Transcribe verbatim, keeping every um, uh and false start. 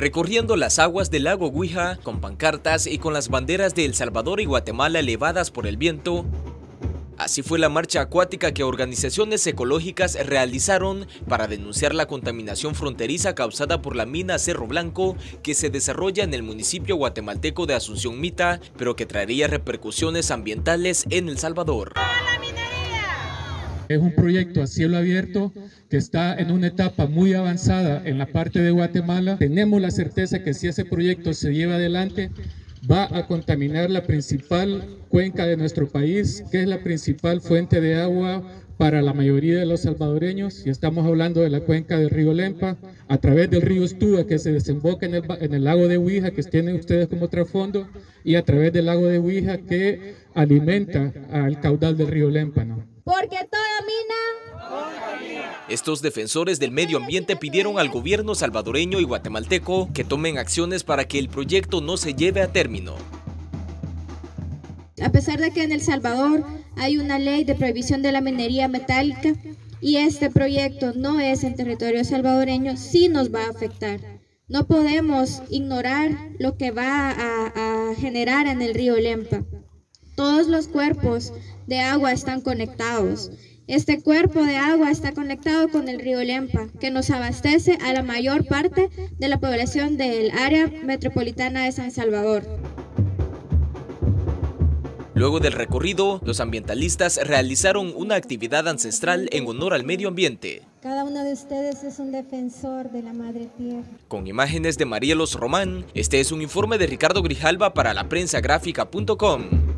recorriendo las aguas del lago Guija con pancartas y con las banderas de El Salvador y Guatemala elevadas por el viento. Así fue la marcha acuática que organizaciones ecológicas realizaron para denunciar la contaminación fronteriza causada por la mina Cerro Blanco que se desarrolla en el municipio guatemalteco de Asunción Mita, pero que traería repercusiones ambientales en El Salvador. Es un proyecto a cielo abierto que está en una etapa muy avanzada en la parte de Guatemala. Tenemos la certeza que si ese proyecto se lleva adelante, va a contaminar la principal cuenca de nuestro país, que es la principal fuente de agua para la mayoría de los salvadoreños, y estamos hablando de la cuenca del río Lempa, a través del río Estúa, que se desemboca en el, en el lago de Guija, que tienen ustedes como trasfondo, y a través del lago de Guija, que alimenta al caudal del río Lempa, ¿no? Porque toda mina... Estos defensores del medio ambiente pidieron al gobierno salvadoreño y guatemalteco que tomen acciones para que el proyecto no se lleve a término. A pesar de que en El Salvador hay una ley de prohibición de la minería metálica y este proyecto no es en territorio salvadoreño, sí nos va a afectar. No podemos ignorar lo que va a, a generar en el río Lempa. Todos los cuerpos de agua están conectados. Este cuerpo de agua está conectado con el río Lempa, que nos abastece a la mayor parte de la población del área metropolitana de San Salvador. Luego del recorrido, los ambientalistas realizaron una actividad ancestral en honor al medio ambiente. Cada uno de ustedes es un defensor de la madre tierra. Con imágenes de Marielos Román, este es un informe de Ricardo Grijalva para la prensa gráfica punto com.